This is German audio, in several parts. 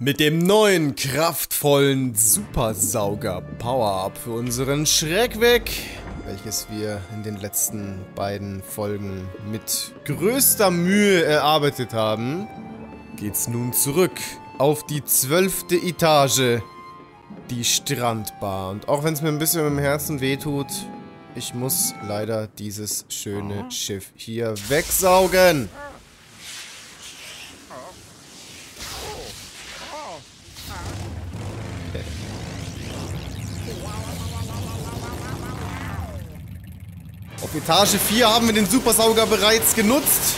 Mit dem neuen, kraftvollen Supersauger-Power-Up für unseren Schreck weg, welches wir in den letzten beiden Folgen mit größter Mühe erarbeitet haben, geht's nun zurück auf die 12. Etage, die Strandbar. Und auch wenn es mir ein bisschen im Herzen wehtut, ich muss leider dieses schöne Schiff hier wegsaugen. Auf Etage 4 haben wir den Supersauger bereits genutzt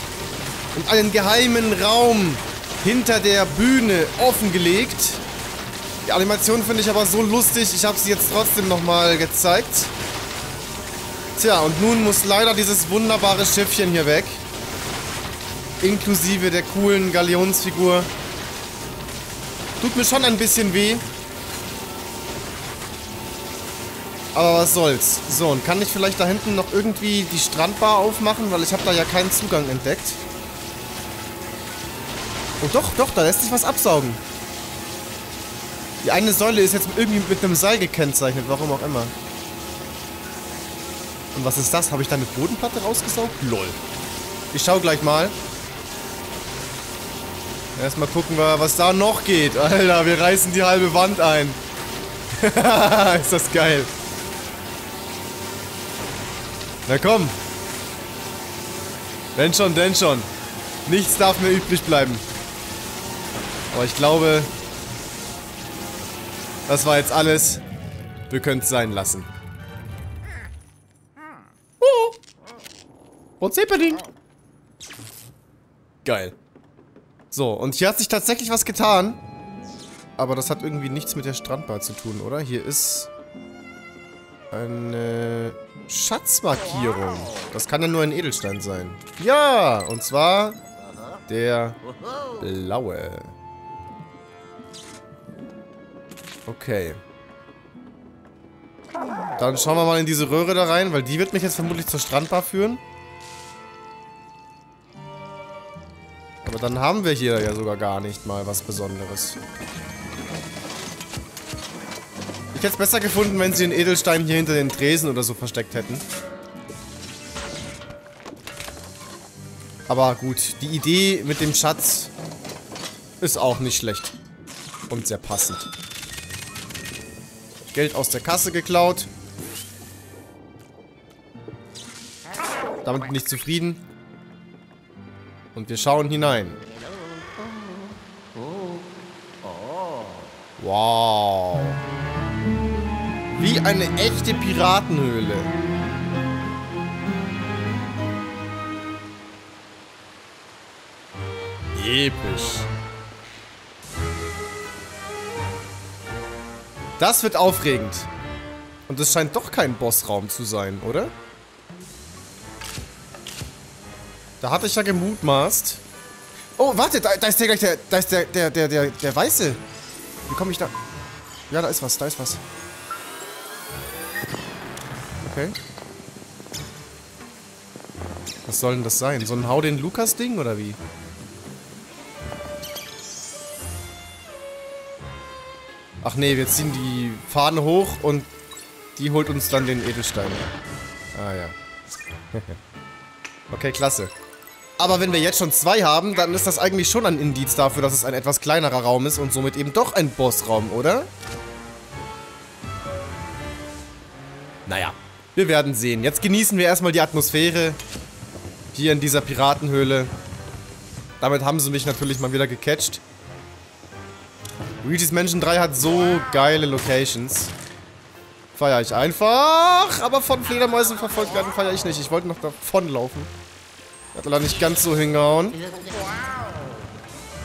und einen geheimen Raum hinter der Bühne offengelegt. Die Animation finde ich aber so lustig, ich habe sie jetzt trotzdem nochmal gezeigt. Tja, und nun muss leider dieses wunderbare Schiffchen hier weg. Inklusive der coolen Galionsfigur. Tut mir schon ein bisschen weh. Aber was soll's. So, und kann ich vielleicht da hinten noch irgendwie die Strandbar aufmachen? Weil ich habe da ja keinen Zugang entdeckt. Oh doch, doch, da lässt sich was absaugen. Die eine Säule ist jetzt irgendwie mit einem Seil gekennzeichnet, warum auch immer. Und was ist das? Habe ich da eine Bodenplatte rausgesaugt? Lol. Ich schau gleich mal. Erstmal gucken wir, was da noch geht. Alter, wir reißen die halbe Wand ein. Ist das geil. Na komm. Wenn schon, denn schon. Nichts darf mir übrig bleiben. Aber ich glaube, das war jetzt alles. Wir können es sein lassen. Oh. What's happening? Geil. So, und hier hat sich tatsächlich was getan. Aber das hat irgendwie nichts mit der Strandbar zu tun, oder? Hier ist eine Schatzmarkierung. Das kann ja nur ein Edelstein sein. Ja, und zwar der blaue. Okay. Dann schauen wir mal in diese Röhre da rein, weil die wird mich jetzt vermutlich zur Strandbar führen. Aber dann haben wir hier ja sogar gar nicht mal was Besonderes. Ich hätte es besser gefunden, wenn sie den Edelstein hier hinter den Tresen oder so versteckt hätten. Aber gut, die Idee mit dem Schatz ist auch nicht schlecht. Und sehr passend. Geld aus der Kasse geklaut. Damit bin ich zufrieden. Und wir schauen hinein. Wow. Wie eine echte Piratenhöhle. Episch. Das wird aufregend. Und es scheint doch kein Bossraum zu sein, oder? Da hatte ich ja gemutmaßt. Oh, warte, da ist der gleich der Weiße. Wie komme ich da? Ja, da ist was, da ist was. Okay. Was soll denn das sein? So ein Hau den Lukas-Ding oder wie? Ach nee, wir ziehen die Fahne hoch und die holt uns dann den Edelstein. Ah ja. Okay, klasse. Aber wenn wir jetzt schon zwei haben, dann ist das eigentlich schon ein Indiz dafür, dass es ein etwas kleinerer Raum ist und somit eben doch ein Bossraum, oder? Naja, wir werden sehen. Jetzt genießen wir erstmal die Atmosphäre hier in dieser Piratenhöhle. Damit haben sie mich natürlich mal wieder gecatcht. Luigi's Mansion 3 hat so geile Locations. Feiere ich einfach, aber von Fledermäusen verfolgt werden feiere ich nicht. Ich wollte noch davonlaufen. Hat leider nicht ganz so hingehauen.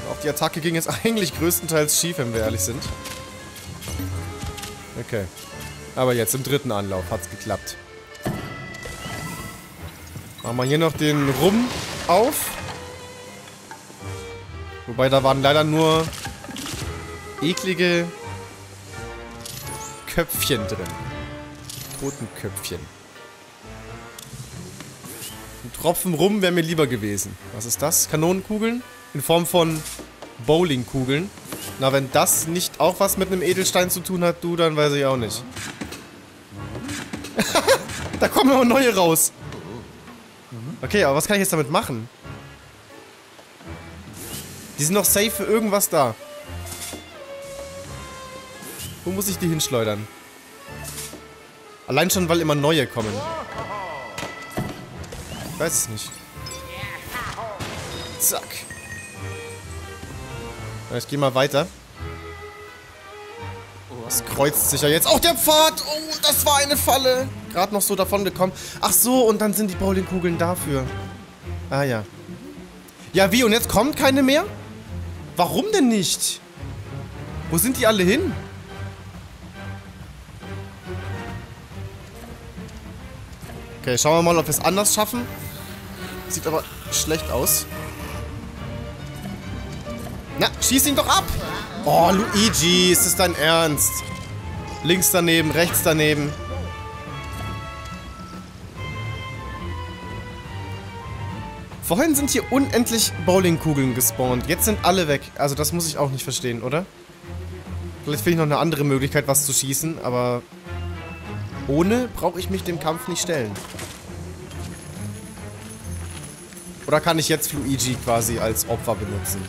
Auf die Attacke ging es eigentlich größtenteils schief, wenn wir ehrlich sind. Okay. Aber jetzt im dritten Anlauf hat's geklappt. Machen wir hier noch den Rum auf. Wobei, da waren leider nur eklige Köpfchen drin. Totenköpfchen. Ein Tropfen Rum wäre mir lieber gewesen. Was ist das? Kanonenkugeln? In Form von Bowlingkugeln. Na, wenn das nicht auch was mit einem Edelstein zu tun hat, du, dann weiß ich auch nicht. Da kommen aber neue raus. Okay, aber was kann ich jetzt damit machen? Die sind noch safe für irgendwas da. Wo muss ich die hinschleudern? Allein schon, weil immer neue kommen. Ich weiß es nicht. Zack. Ich gehe mal weiter. Es kreuzt sich ja jetzt. Auch der Pfad! Oh, das war eine Falle! Gerade noch so davon gekommen. Ach so, und dann sind die Bowlingkugeln dafür. Ah ja. Ja, wie? Und jetzt kommen keine mehr? Warum denn nicht? Wo sind die alle hin? Okay, schauen wir mal, ob wir es anders schaffen. Sieht aber schlecht aus. Na, schieß ihn doch ab! Oh, Luigi, ist das dein Ernst? Links daneben, rechts daneben. Vorhin sind hier unendlich Bowlingkugeln gespawnt. Jetzt sind alle weg. Also das muss ich auch nicht verstehen, oder? Vielleicht finde ich noch eine andere Möglichkeit, was zu schießen, aber... ohne brauche ich mich dem Kampf nicht stellen. Oder kann ich jetzt Fluigi quasi als Opfer benutzen?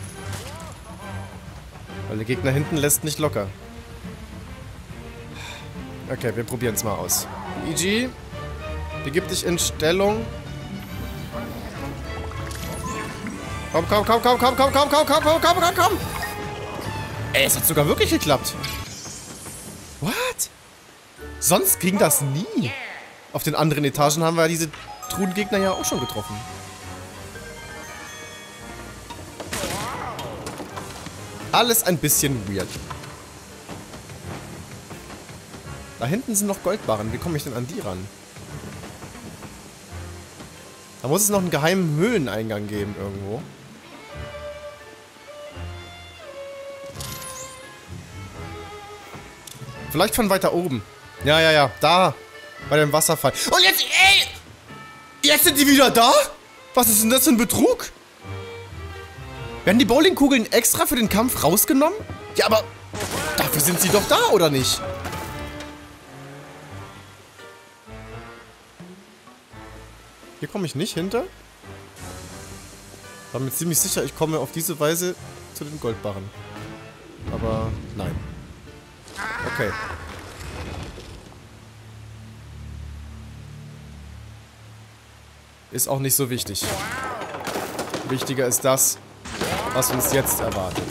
Weil der Gegner hinten lässt nicht locker. Okay, wir probieren es mal aus. Luigi, begib dich in Stellung. Komm, komm, komm, komm, komm, komm, komm, komm, komm, komm, komm, komm, komm. Ey, es hat sogar wirklich geklappt. What? Sonst ging das nie. Auf den anderen Etagen haben wir diese Truhengegner ja auch schon getroffen. Alles ein bisschen weird. Da hinten sind noch Goldbarren. Wie komme ich denn an die ran? Da muss es noch einen geheimen Höhleneingang geben irgendwo. Vielleicht von weiter oben. Ja, ja, ja. Da. Bei dem Wasserfall. Und jetzt, ey! Jetzt sind die wieder da? Was ist denn das für ein Betrug? Werden die Bowlingkugeln extra für den Kampf rausgenommen? Ja, aber dafür sind sie doch da, oder nicht? Hier komme ich nicht hinter. War mir ziemlich sicher, ich komme auf diese Weise zu den Goldbarren. Aber nein. Okay. Ist auch nicht so wichtig. Wichtiger ist das, was uns jetzt erwartet.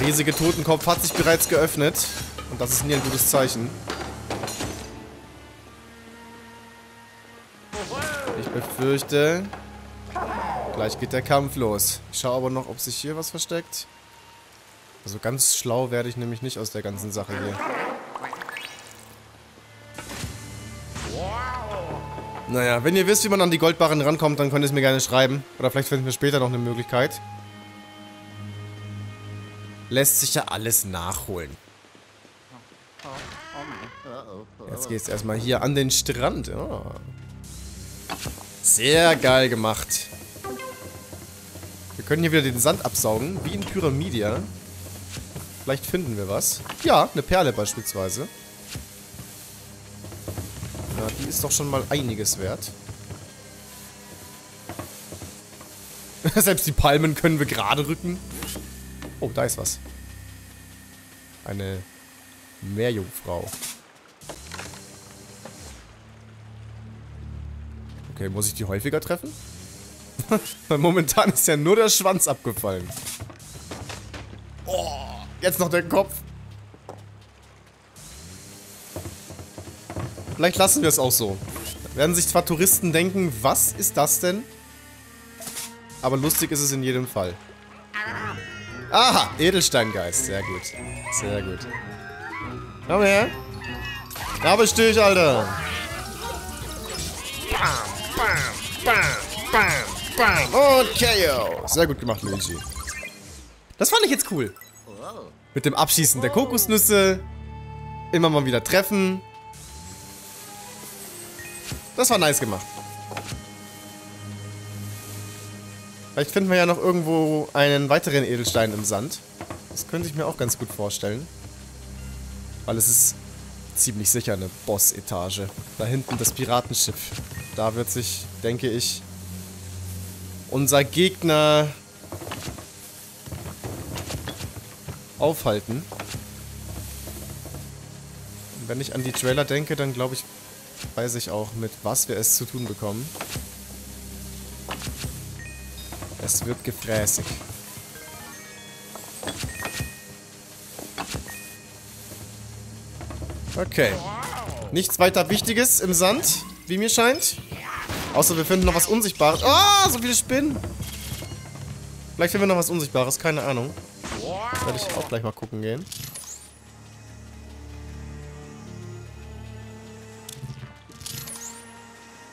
Der riesige Totenkopf hat sich bereits geöffnet. Und das ist nie ein gutes Zeichen. Ich befürchte, gleich geht der Kampf los. Ich schaue aber noch, ob sich hier was versteckt. Also ganz schlau werde ich nämlich nicht aus der ganzen Sache hier. Naja, wenn ihr wisst, wie man an die Goldbarren rankommt, dann könnt ihr es mir gerne schreiben. Oder vielleicht finden wir später noch eine Möglichkeit. Lässt sich ja alles nachholen. Jetzt geht's erstmal hier an den Strand. Oh. Sehr geil gemacht. Wir können hier wieder den Sand absaugen, wie in Pyramidia. Vielleicht finden wir was. Ja, eine Perle beispielsweise. Na, die ist doch schon mal einiges wert. Selbst die Palmen können wir gerade rücken. Oh, da ist was. Eine Meerjungfrau. Okay, muss ich die häufiger treffen? Momentan ist ja nur der Schwanz abgefallen. Oh, jetzt noch der Kopf. Vielleicht lassen wir es auch so. Da werden sich zwar Touristen denken, was ist das denn? Aber lustig ist es in jedem Fall. Aha, Edelsteingeist. Sehr gut. Sehr gut. Komm her. Da bist du, Alter. Bam, bam, bam, bam, bam. Und KO. Sehr gut gemacht, Luigi. Das fand ich jetzt cool. Mit dem Abschießen der Kokosnüsse. Immer mal wieder treffen. Das war nice gemacht. Vielleicht finden wir ja noch irgendwo einen weiteren Edelstein im Sand. Das könnte ich mir auch ganz gut vorstellen. Weil es ist ziemlich sicher eine Boss-Etage. Da hinten das Piratenschiff. Da wird sich, denke ich, unser Gegner aufhalten. Und wenn ich an die Trailer denke, dann glaube ich, weiß ich auch, mit was wir es zu tun bekommen. Es wird gefräßig. Okay. Nichts weiter Wichtiges im Sand, wie mir scheint. Außer wir finden noch was Unsichtbares. Ah, so viele Spinnen! Vielleicht finden wir noch was Unsichtbares, keine Ahnung. Werde ich auch gleich mal gucken gehen.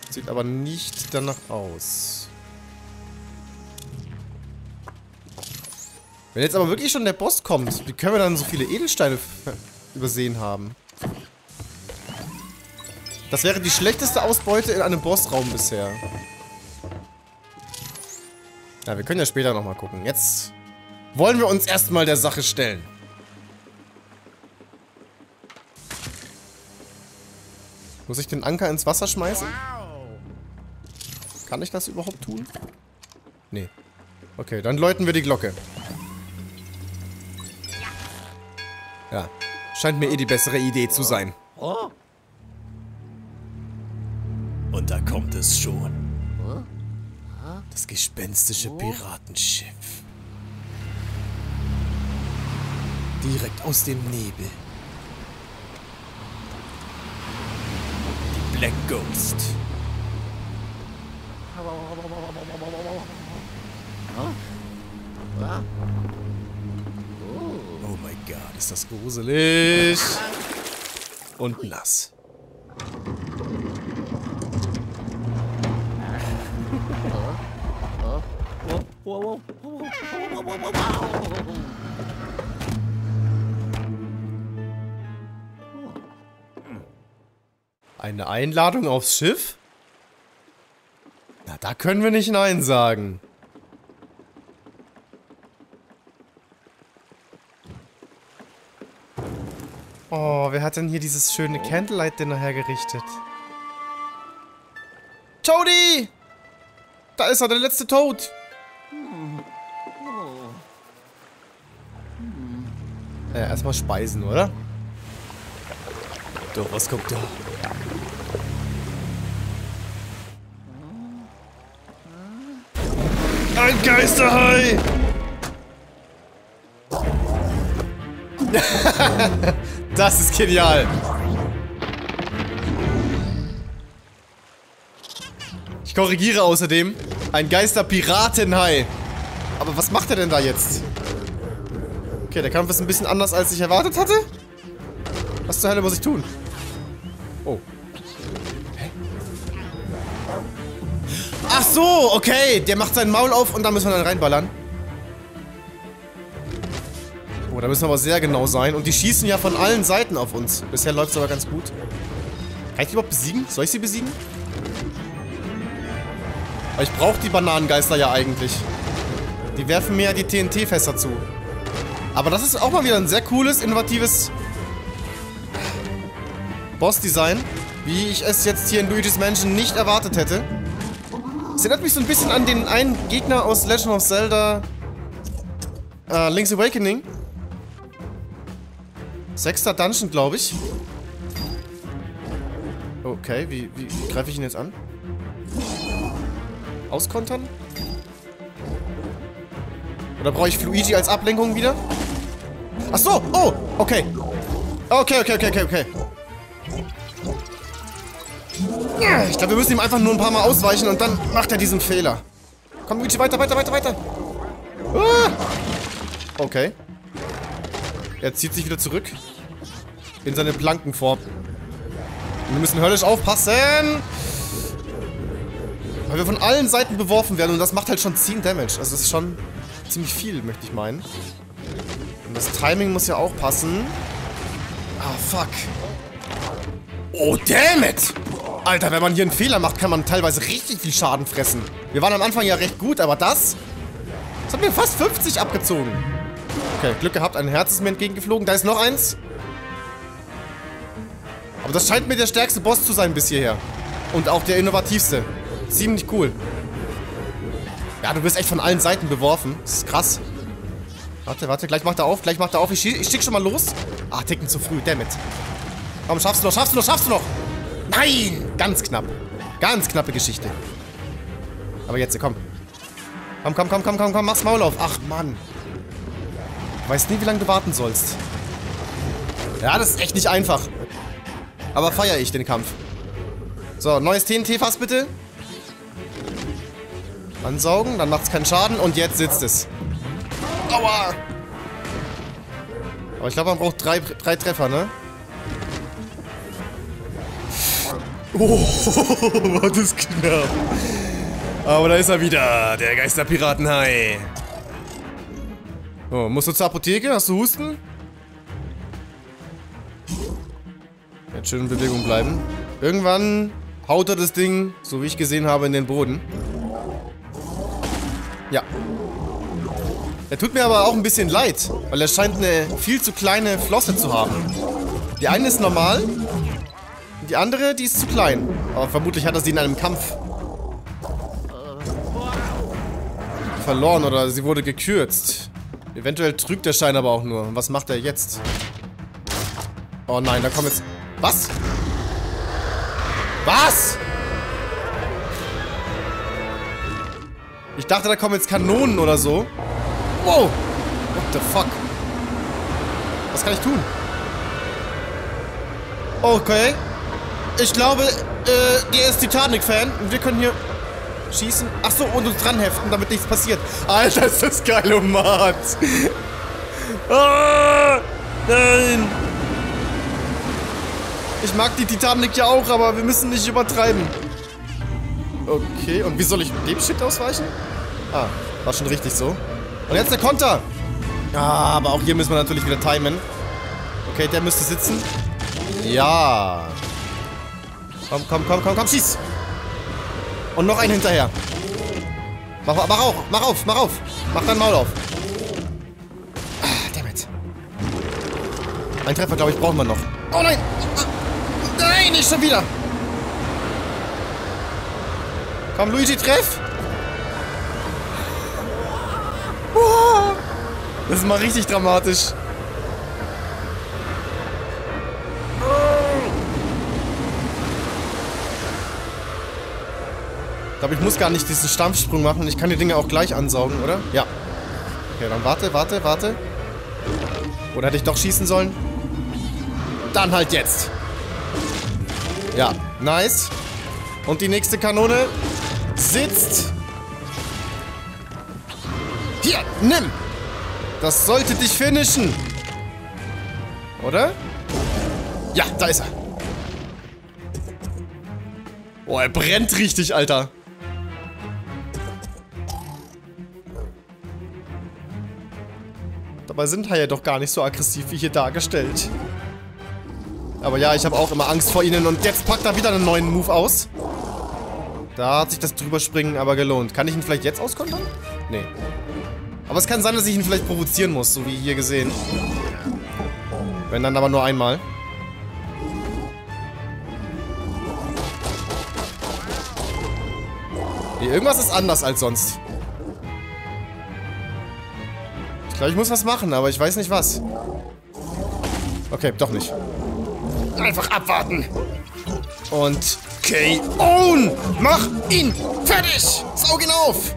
Sieht aber nicht danach aus. Wenn jetzt aber wirklich schon der Boss kommt, wie können wir dann so viele Edelsteine übersehen haben? Das wäre die schlechteste Ausbeute in einem Bossraum bisher. Ja, wir können ja später nochmal gucken. Jetzt wollen wir uns erstmal der Sache stellen. Muss ich den Anker ins Wasser schmeißen? Kann ich das überhaupt tun? Nee. Okay, dann läuten wir die Glocke. Ja, scheint mir eh die bessere Idee zu sein. Oh. Und da kommt es schon. Das gespenstische Piratenschiff. Direkt aus dem Nebel. Die Black Ghost. Oh mein Gott, ist das gruselig. Und nass. Eine Einladung aufs Schiff? Na, da können wir nicht Nein sagen. Oh, wer hat denn hier dieses schöne Candlelight-Dinner hergerichtet? Toadie! Da ist er, der letzte Toad! Ja, erstmal speisen, oder? Doch, was kommt da? Ein Geisterhai! Das ist genial! Ich korrigiere außerdem, ein Geisterpiratenhai! Aber was macht er denn da jetzt? Okay, der Kampf ist ein bisschen anders, als ich erwartet hatte. Was zur Hölle muss ich tun? Oh. Hä? Ach so, okay. Der macht sein Maul auf und da müssen wir dann reinballern. Oh, da müssen wir aber sehr genau sein. Und die schießen ja von allen Seiten auf uns. Bisher läuft es aber ganz gut. Kann ich die überhaupt besiegen? Soll ich sie besiegen? Aber ich brauche die Bananengeister ja eigentlich. Die werfen mir ja die TNT-Fässer zu. Aber das ist auch mal wieder ein sehr cooles, innovatives Boss-Design, wie ich es jetzt hier in Luigi's Mansion nicht erwartet hätte. Es erinnert mich so ein bisschen an den einen Gegner aus Legend of Zelda Link's Awakening. 6. Dungeon, glaube ich. Okay, wie greife ich ihn jetzt an? Auskontern? Oder brauche ich Fluigi als Ablenkung wieder? Ach so, oh, okay. Okay. Ich glaube, wir müssen ihm einfach nur ein paar Mal ausweichen und dann macht er diesen Fehler. Komm, Luigi, weiter. Ah. Okay. Er zieht sich wieder zurück. In seine Plankenform. Wir müssen höllisch aufpassen. Weil wir von allen Seiten beworfen werden und das macht halt schon 10 Damage. Also das ist schon ziemlich viel, möchte ich meinen. Und das Timing muss ja auch passen. Ah, fuck. Oh, damn it! Alter, wenn man hier einen Fehler macht, kann man teilweise richtig viel Schaden fressen. Wir waren am Anfang ja recht gut, aber das Das hat mir fast 50 abgezogen. Okay, Glück gehabt, ein Herz ist mir entgegengeflogen. Da ist noch eins. Aber das scheint mir der stärkste Boss zu sein bis hierher. Und auch der innovativste. Ziemlich cool. Ja, du wirst echt von allen Seiten beworfen. Das ist krass. Warte, warte, gleich macht er auf. Ich schick schon mal los. Ah, ticken zu früh, dammit. Komm, schaffst du noch. Nein, ganz knapp. Ganz knappe Geschichte. Aber jetzt, komm. Komm, mach's Maul auf. Ach, Mann. Ich weiß nie, wie lange du warten sollst. Ja, das ist echt nicht einfach. Aber feiere ich den Kampf. So, neues TNT-Fass bitte. Ansaugen, dann macht's keinen Schaden. Und jetzt sitzt es. Aua! Aber ich glaube, man braucht drei Treffer, ne? Oh, war das knapp. Aber da ist er wieder, der Geisterpiratenhai. Oh, musst du zur Apotheke? Hast du Husten? Jetzt schön in Bewegung bleiben. Irgendwann haut er das Ding, so wie ich gesehen habe, in den Boden. Ja. Er tut mir aber auch ein bisschen leid, weil er scheint eine viel zu kleine Flosse zu haben. Die eine ist normal, die andere, die ist zu klein. Aber vermutlich hat er sie in einem Kampf verloren oder sie wurde gekürzt. Eventuell trügt der Schein aber auch nur. Und was macht er jetzt? Oh nein, da kommt jetzt... Was? Was? Ich dachte, da kommen jetzt Kanonen oder so. Wow! What the fuck? Was kann ich tun? Okay. Ich glaube, der ist Titanic-Fan. Und wir können hier schießen. Achso, und uns dranheften, damit nichts passiert. Alter, ist das geil, Omat. Ah, nein! Ich mag die Titanic ja auch, aber wir müssen nicht übertreiben. Okay, und wie soll ich dem Shit ausweichen? Ah, war schon richtig so. Und jetzt der Konter. Ja, aber auch hier müssen wir natürlich wieder timen. Okay, der müsste sitzen. Ja. Komm, schieß. Und noch einen hinterher. Mach auf. Mach dein Maul auf. Ah, dammit. Ein Treffer, glaube ich, brauchen wir noch. Oh nein. Nein, nicht schon wieder. Komm, Luigi, treff. Das ist mal richtig dramatisch. Ich glaube, ich muss gar nicht diesen Stampfsprung machen. Ich kann die Dinge auch gleich ansaugen, oder? Ja. Okay, dann warte. Oder hätte ich doch schießen sollen? Dann halt jetzt. Ja, nice. Und die nächste Kanone sitzt. Hier, nimm! Das sollte dich finishen. Oder? Ja, da ist er. Oh, er brennt richtig, Alter. Dabei sind Haie doch gar nicht so aggressiv wie hier dargestellt. Aber ja, ich habe auch immer Angst vor ihnen. Und jetzt packt er wieder einen neuen Move aus. Da hat sich das Drüberspringen aber gelohnt. Kann ich ihn vielleicht jetzt auskontern? Nee. Aber es kann sein, dass ich ihn vielleicht provozieren muss, so wie hier gesehen. Wenn dann aber nur einmal. Nee, irgendwas ist anders als sonst. Ich glaube, ich muss was machen, aber ich weiß nicht was. Okay, doch nicht. Einfach abwarten. Und K.O.'n! Mach ihn fertig! Saug ihn auf!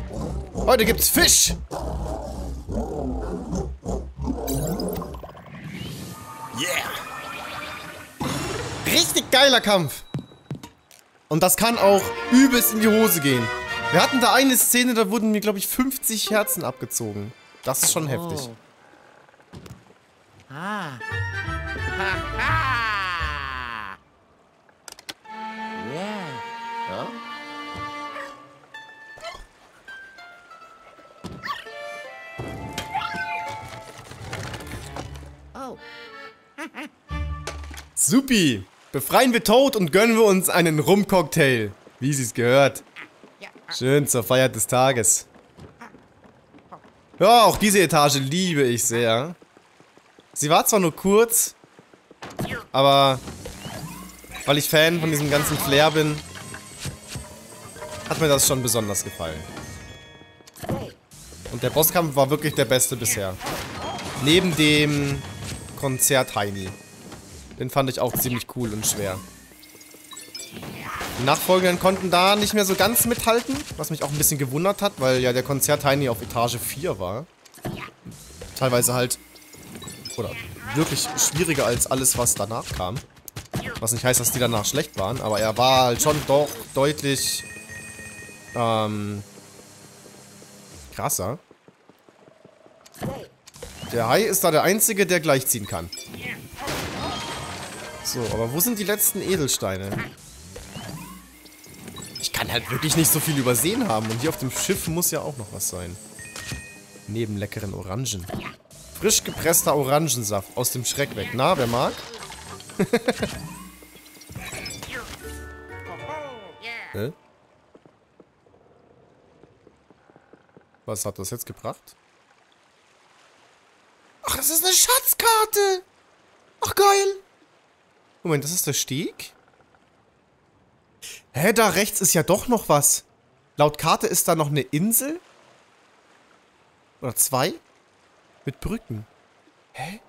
Heute gibt's Fisch! Yeah! Richtig geiler Kampf! Und das kann auch übelst in die Hose gehen. Wir hatten da eine Szene, da wurden mir, glaube ich, 50 Herzen abgezogen. Das ist schon heftig. Ah. Ja? Oh. Supi! Befreien wir Toad und gönnen wir uns einen Rum-Cocktail. Wie sie es gehört. Schön zur Feier des Tages. Ja, auch diese Etage liebe ich sehr. Sie war zwar nur kurz, aber weil ich Fan von diesem ganzen Flair bin, hat mir das schon besonders gefallen. Und der Bosskampf war wirklich der beste bisher. Neben dem Konzert Heini. Den fand ich auch ziemlich cool und schwer. Die Nachfolgenden konnten da nicht mehr so ganz mithalten, was mich auch ein bisschen gewundert hat, weil ja der Konzert Heini auf Etage 4 war. Teilweise halt, oder wirklich schwieriger als alles, was danach kam. Was nicht heißt, dass die danach schlecht waren, aber er war halt schon doch deutlich krasser. Der Hai ist da der Einzige, der gleichziehen kann. So, aber wo sind die letzten Edelsteine? Ich kann halt wirklich nicht so viel übersehen haben. Und hier auf dem Schiff muss ja auch noch was sein. Neben leckeren Orangen. Frisch gepresster Orangensaft aus dem Schreck weg. Na, wer mag? Hä? Was hat das jetzt gebracht? Ach, das ist eine Schatzkarte! Ach, geil! Moment, das ist der Steg? Hä, da rechts ist ja doch noch was. Laut Karte ist da noch eine Insel? Oder zwei? Mit Brücken. Hä?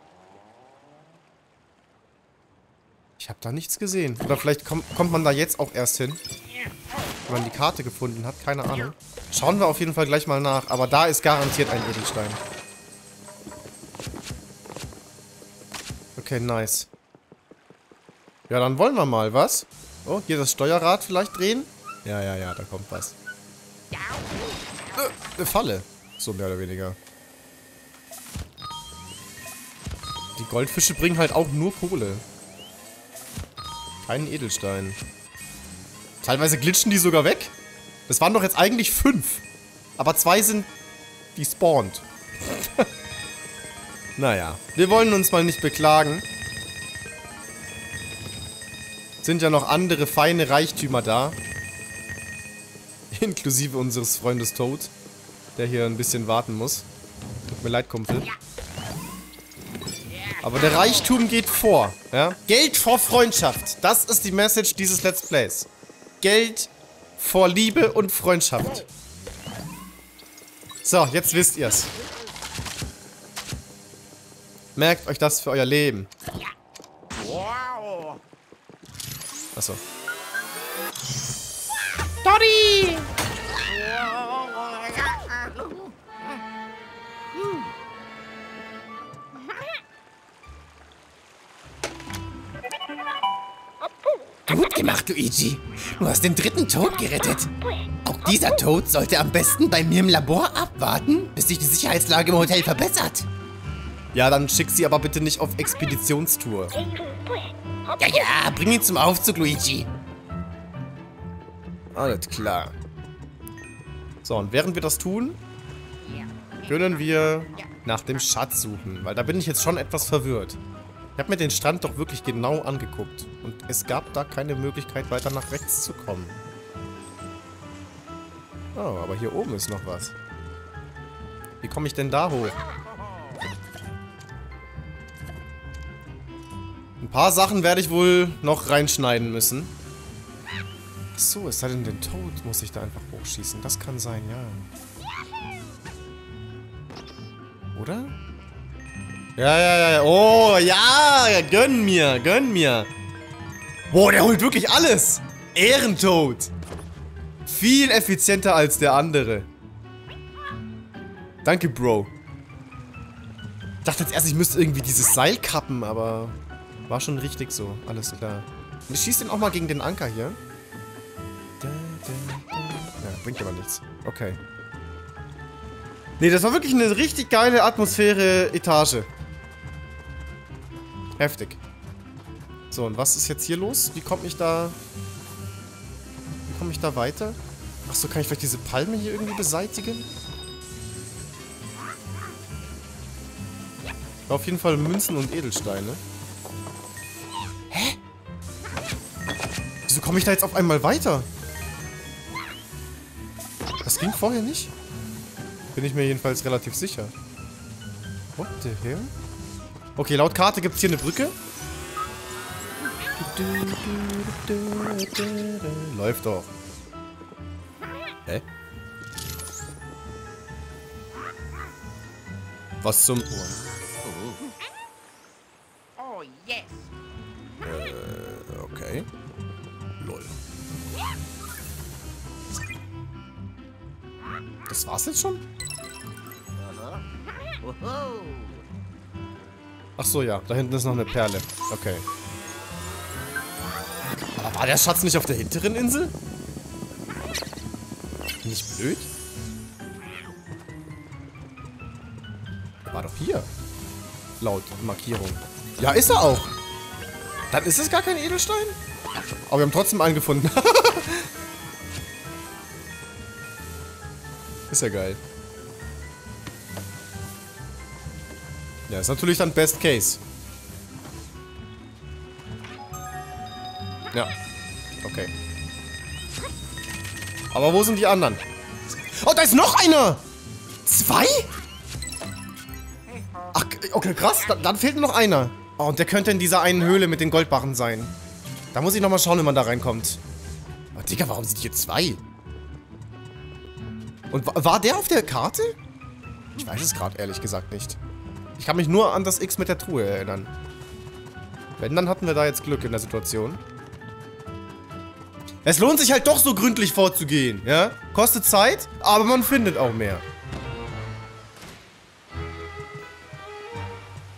Ich habe da nichts gesehen. Oder vielleicht kommt man da jetzt auch erst hin. Wenn man die Karte gefunden hat, keine Ahnung. Schauen wir auf jeden Fall gleich mal nach. Aber da ist garantiert ein Edelstein. Okay, nice. Ja, dann wollen wir mal, was? Oh, hier das Steuerrad vielleicht drehen? Ja, ja, ja, da kommt was. Eine Falle. So mehr oder weniger. Die Goldfische bringen halt auch nur Kohle. Keinen Edelstein. Teilweise glitschen die sogar weg. Das waren doch jetzt eigentlich 5. Aber 2 sind despawned. Naja, wir wollen uns mal nicht beklagen. Sind ja noch andere feine Reichtümer da. Inklusive unseres Freundes Toad, der hier ein bisschen warten muss. Tut mir leid, Kumpel. Aber der Reichtum geht vor. Ja? Geld vor Freundschaft. Das ist die Message dieses Let's Plays. Geld vor Liebe und Freundschaft. So, jetzt wisst ihr's. Merkt euch das für euer Leben. Achso. Dori! Gut gemacht, Luigi. Du hast den dritten Toad gerettet. Auch dieser Toad sollte am besten bei mir im Labor abwarten, bis sich die Sicherheitslage im Hotel verbessert. Ja, dann schick sie aber bitte nicht auf Expeditionstour. Ja, ja, bring ihn zum Aufzug, Luigi. Alles klar. So, und während wir das tun, können wir nach dem Schatz suchen. Weil da bin ich jetzt schon etwas verwirrt. Ich habe mir den Strand doch wirklich genau angeguckt. Und es gab da keine Möglichkeit, weiter nach rechts zu kommen. Oh, aber hier oben ist noch was. Wie komme ich denn da hoch? Ein paar Sachen werde ich wohl noch reinschneiden müssen. Achso, es sei denn, den Tod muss ich da einfach hochschießen. Das kann sein, ja. Oder? Ja, ja, ja. Oh, ja. Gönn mir, gönn mir. Boah, der holt wirklich alles. Ehrentod. Viel effizienter als der andere. Danke, Bro. Ich dachte jetzt erst, ich müsste irgendwie dieses Seil kappen, aber... War schon richtig so, alles klar. Und ich schieß den auch mal gegen den Anker hier. Ja, bringt aber nichts. Okay. Nee, das war wirklich eine richtig geile Atmosphäre Etage. Heftig. So, und was ist jetzt hier los? Wie komme ich da weiter? Achso, kann ich vielleicht diese Palme hier irgendwie beseitigen? Ja, auf jeden Fall Münzen und Edelsteine. Wieso komme ich da jetzt auf einmal weiter? Das ging vorher nicht. Bin ich mir jedenfalls relativ sicher. What the hell? Okay, laut Karte gibt es hier eine Brücke. Läuft doch. Hä? Was zum... Oh, yes. Okay. Lol. Das war's jetzt schon? Ach so, ja. Da hinten ist noch eine Perle. Okay. Aber war der Schatz nicht auf der hinteren Insel? Nicht blöd? Der war doch hier. Laut Markierung. Ja, ist er auch. Dann ist es gar kein Edelstein. Aber wir haben trotzdem einen gefunden. Ist ja geil. Ja, ist natürlich dann Best Case. Ja. Okay. Aber wo sind die anderen? Oh, da ist noch einer! Zwei? Ach, okay, krass. Dann fehlt noch einer. Oh, und der könnte in dieser einen Höhle mit den Goldbarren sein. Da muss ich nochmal schauen, wenn man da reinkommt. Oh, Digga, warum sind hier zwei? Und war der auf der Karte? Ich weiß es gerade ehrlich gesagt nicht. Ich kann mich nur an das X mit der Truhe erinnern. Wenn, dann hatten wir da jetzt Glück in der Situation. Es lohnt sich halt doch so gründlich vorzugehen, ja? Kostet Zeit, aber man findet auch mehr.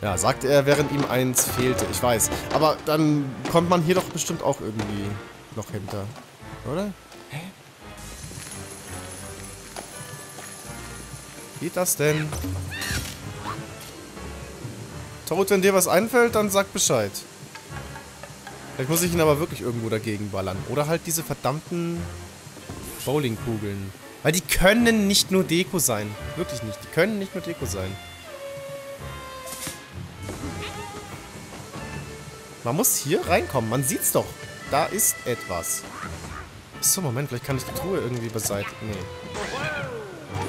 Ja, sagte er, während ihm eins fehlte. Ich weiß. Aber dann kommt man hier doch bestimmt auch irgendwie noch hinter. Oder? Hä? Geht das denn? Toad, wenn dir was einfällt, dann sag Bescheid. Vielleicht muss ich ihn aber wirklich irgendwo dagegen ballern. Oder halt diese verdammten Bowlingkugeln. Weil die können nicht nur Deko sein. Wirklich nicht. Die können nicht nur Deko sein. Man muss hier reinkommen. Man sieht's doch. Da ist etwas. So, Moment. Vielleicht kann ich die Truhe irgendwie beseitigen. Nee.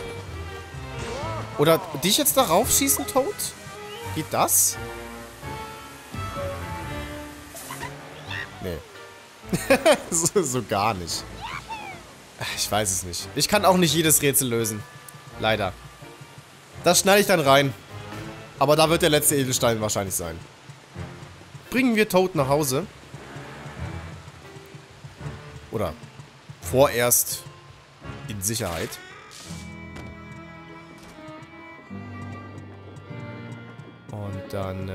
Oder dich jetzt darauf schießen, Toad? Geht das? Nee. so gar nicht. Ich weiß es nicht. Ich kann auch nicht jedes Rätsel lösen. Leider. Das schneide ich dann rein. Aber da wird der letzte Edelstein wahrscheinlich sein. Bringen wir Toad nach Hause. Oder vorerst in Sicherheit. Und dann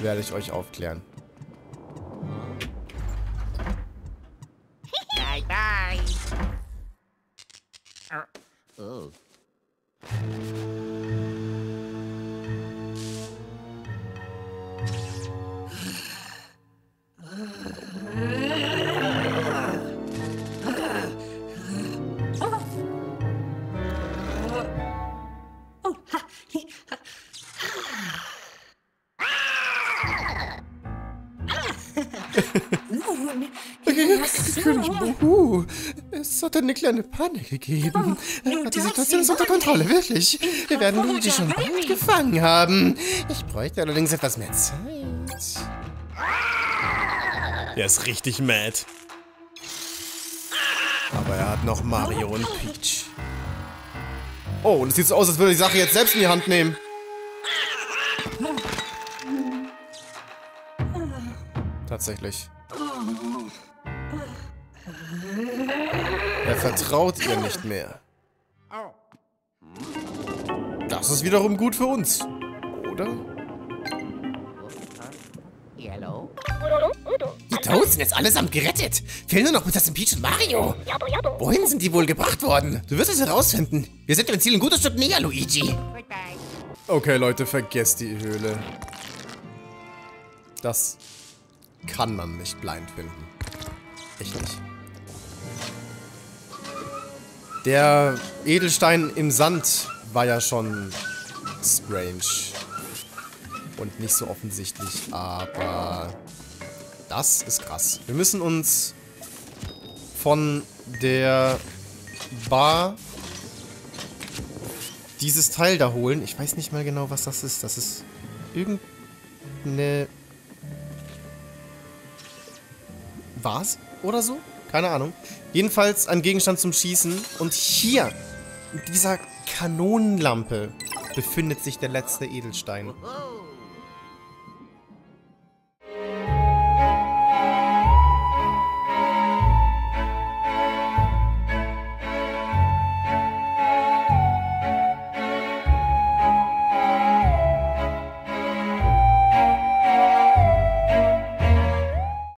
werde ich euch aufklären. Bye bye. Oh. Es hat eine kleine Panik gegeben. Die Situation ist unter Kontrolle, wirklich. Wir werden Luigi schon bald gefangen haben. Ich bräuchte allerdings etwas mehr Zeit. Er ist richtig mad. Aber er hat noch Mario und Peach. Oh, und es sieht so aus, als würde er die Sache jetzt selbst in die Hand nehmen. Tatsächlich. Er vertraut ihr nicht mehr. Das ist wiederum gut für uns, oder? Die Toads sind jetzt allesamt gerettet. Fehlen nur noch Prinzessin Peach und Mario. Wohin sind die wohl gebracht worden? Du wirst es herausfinden. Wir sind dem Ziel ein gutes Stück näher, Luigi. Okay, Leute, vergesst die Höhle. Das kann man nicht blind finden. Echt nicht. Der Edelstein im Sand war ja schon strange und nicht so offensichtlich, aber das ist krass. Wir müssen uns von der Bar dieses Teil da holen. Ich weiß nicht mal genau, was das ist. Das ist irgendeine Vase oder so? Keine Ahnung. Jedenfalls ein Gegenstand zum Schießen. Und hier, in dieser Kanonenlampe, befindet sich der letzte Edelstein.